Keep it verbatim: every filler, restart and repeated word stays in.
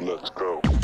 Let's go.